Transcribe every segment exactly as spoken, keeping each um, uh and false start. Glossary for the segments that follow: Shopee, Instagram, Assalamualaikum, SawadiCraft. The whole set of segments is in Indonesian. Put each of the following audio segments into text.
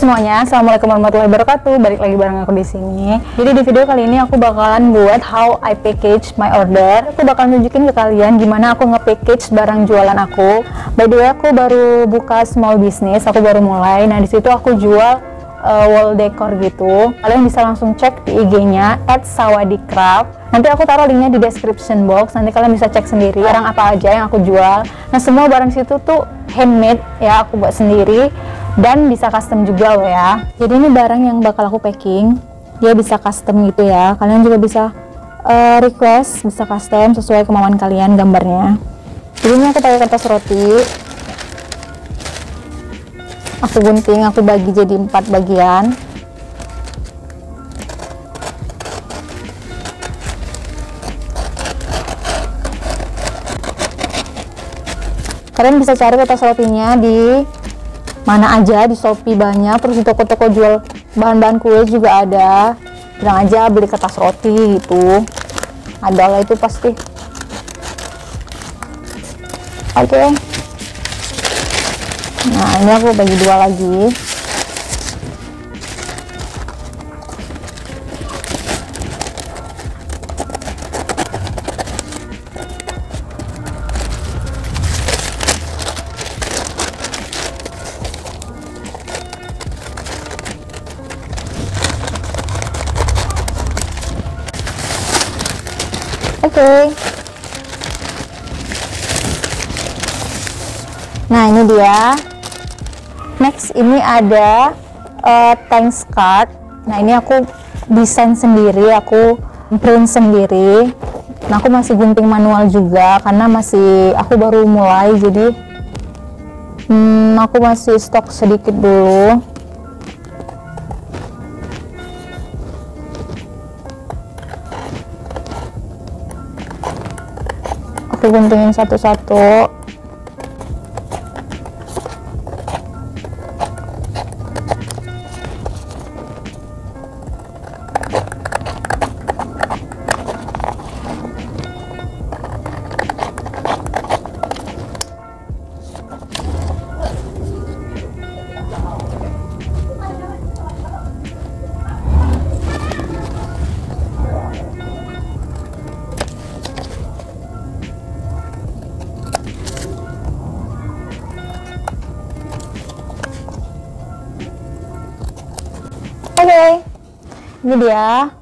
semuanya, assalamualaikum warahmatullahi wabarakatuh. Balik lagi bareng aku di sini. Jadi di video kali ini aku bakalan buat how I package my order. Aku bakal nunjukin ke kalian gimana aku nge-package barang jualan aku. By the way, aku baru buka small business, aku baru mulai. Nah di situ aku jual uh, wall decor gitu. Kalian bisa langsung cek di I G-nya at SawadiCraft. Nanti aku taruh linknya di description box, nanti kalian bisa cek sendiri barang apa aja yang aku jual. Nah semua barang situ tuh handmade ya, aku buat sendiri dan bisa custom juga loh ya. Jadi ini barang yang bakal aku packing, dia bisa custom gitu ya. Kalian juga bisa uh, request, bisa custom sesuai kemauan kalian gambarnya. Jadi ini aku pakai kertas roti, aku gunting, aku bagi jadi empat bagian. Kalian bisa cari kertas rotinya di mana aja, di Shopee banyak, terus di toko-toko jual bahan-bahan kue juga ada. Bilang aja beli kertas roti gitu, ada lah itu pasti. Oke okay. Nah ini aku bagi dua lagi. Oke. Nah ini dia. Next ini ada uh, thanks card. Nah ini aku desain sendiri, aku print sendiri. Nah aku masih gunting manual juga karena masih aku baru mulai, jadi hmm, aku masih stok sedikit dulu. Aku guntingin satu-satu. Ini dia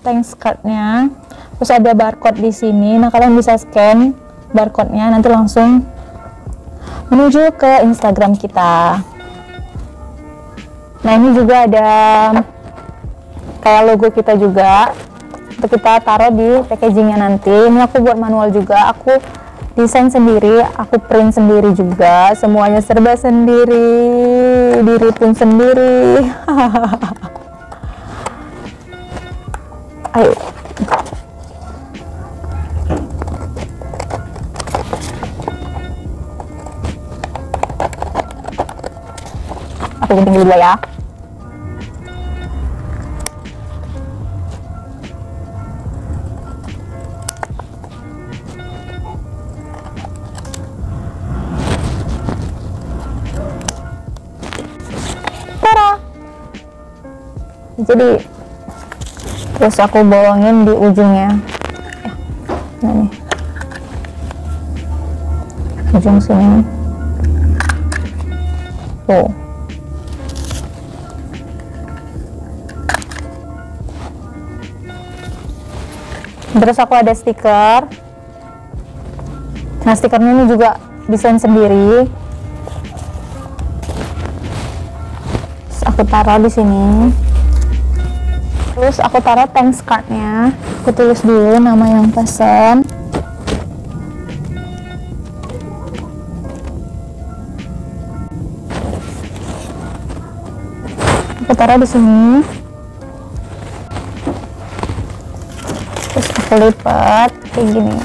thanks card-nya. Terus ada barcode di sini. Nah, kalian bisa scan barcode-nya nanti langsung menuju ke Instagram kita. Nah, ini juga ada kayak logo kita juga. Untuk kita taruh di packaging-nya nanti. Ini aku buat manual juga. Aku desain sendiri, aku print sendiri juga. Semuanya serba sendiri, diri pun sendiri. Ayo. Aku gunting dulu ya. Tada. Jadi terus aku bolongin di ujungnya. Nah nih, ujung sini. Tuh. Terus aku ada stiker. Nah stikernya ini juga desain sendiri. Terus aku taruh di sini. Terus aku taruh thanks card-nya. Aku tulis dulu nama yang pesan. Aku taruh di sini. Terus aku lipat kayak gini.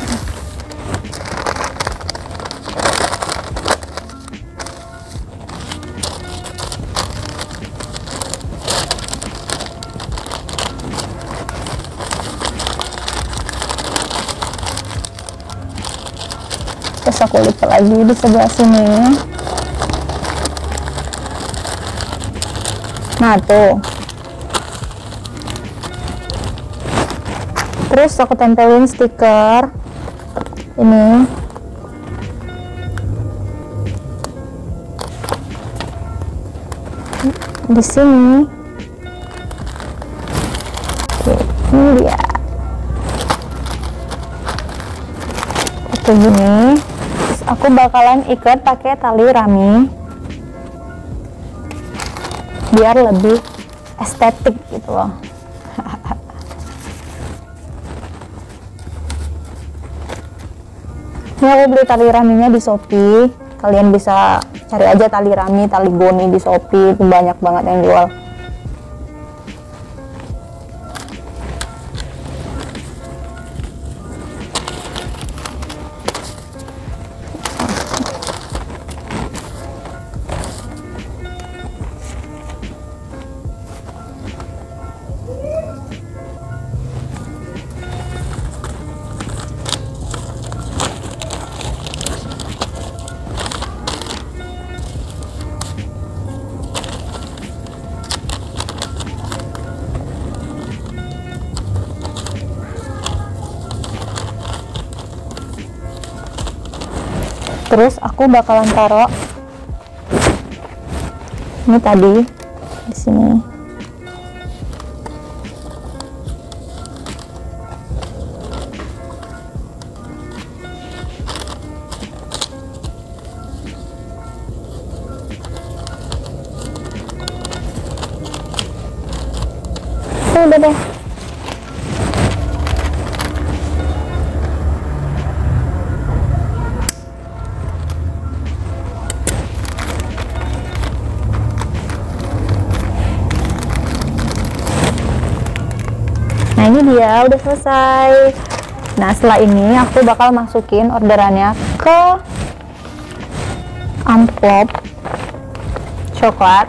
Terus aku lipat lagi di sebelah sini. Nah tuh. Terus aku tempelin stiker ini. Di sini. Oke, ini dia. Oke, gini. Terus aku bakalan ikat pakai tali rami. Biar lebih estetik gitu loh. Ini aku beli tali raminya di Shopee. Kalian bisa cari aja tali rami, tali goni di Shopee, itu banyak banget yang jual. Terus aku bakalan taruh ini tadi di sini. Udah deh. Ini dia udah selesai. Nah setelah ini aku bakal masukin orderannya ke amplop coklat.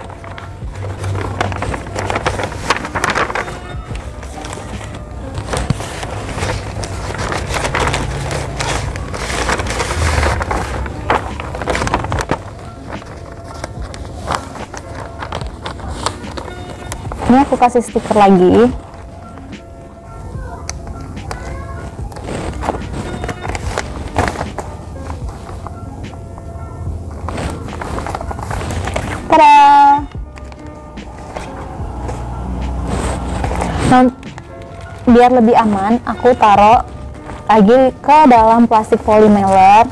Ini aku kasih stiker lagi. Nah, biar lebih aman, aku taruh lagi ke dalam plastik polimeler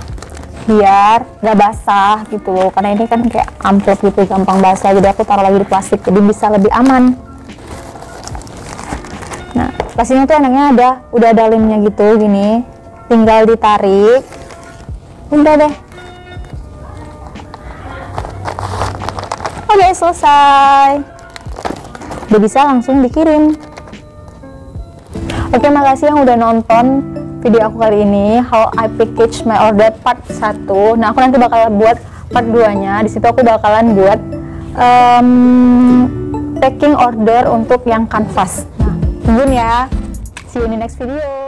biar gak basah gitu loh, karena ini kan kayak amplop gitu, gampang basah, jadi aku taruh lagi di plastik, jadi bisa lebih aman. Nah, plastiknya tuh enaknya ada, udah ada limnya gitu, gini tinggal ditarik, udah deh. Oke, selesai, udah bisa langsung dikirim. Oke, makasih yang udah nonton video aku kali ini, how I package my order part satu. Nah, aku nanti bakal buat part dua-nya. Di situ aku bakalan buat um, packing order untuk yang kanvas. Nah, tungguin ya. See you in the next video.